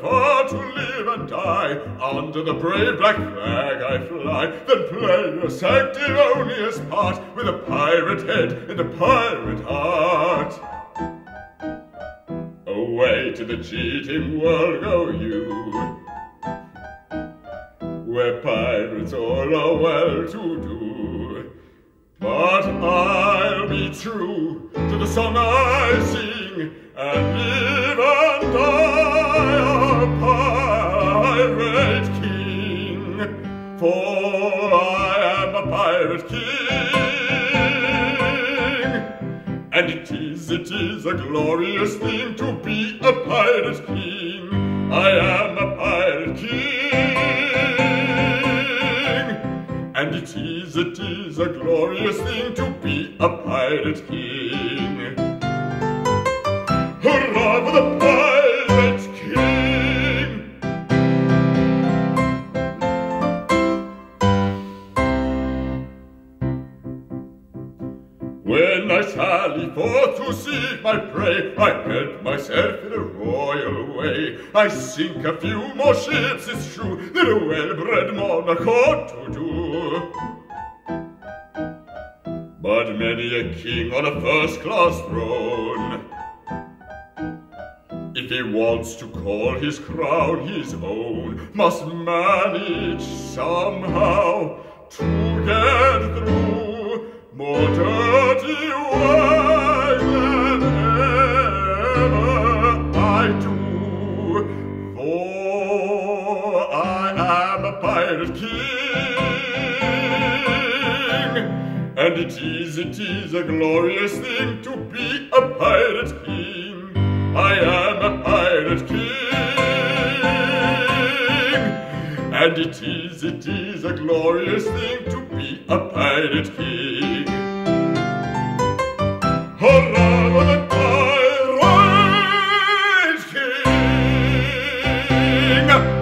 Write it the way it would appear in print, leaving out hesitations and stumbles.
far to live and die. Under the brave black flag I fly. Then play your sanctimonious part with a pirate head and a pirate heart. Away to the cheating world go you, where pirates all are well to do. But I'll be true to the song I sing, and live and die a pirate king. For I am a pirate king, and it is a glorious thing to be a pirate king. I am a pirate king. And it is a glorious thing to be a pirate king. Hurrah for the pirate king! When I sally forth to seek my prey, I help myself in a royal way. I sink a few more ships, it's true, than a well-bred monarch ought to do. But many a king on a first-class throne, if he wants to call his crown his own, must manage somehow to get through. More dirty wine than ever I do, for I am a pirate king. And it is a glorious thing to be a pirate king. I am a pirate king. And it is a glorious thing to be a pirate king. Hurrah for the pirate king!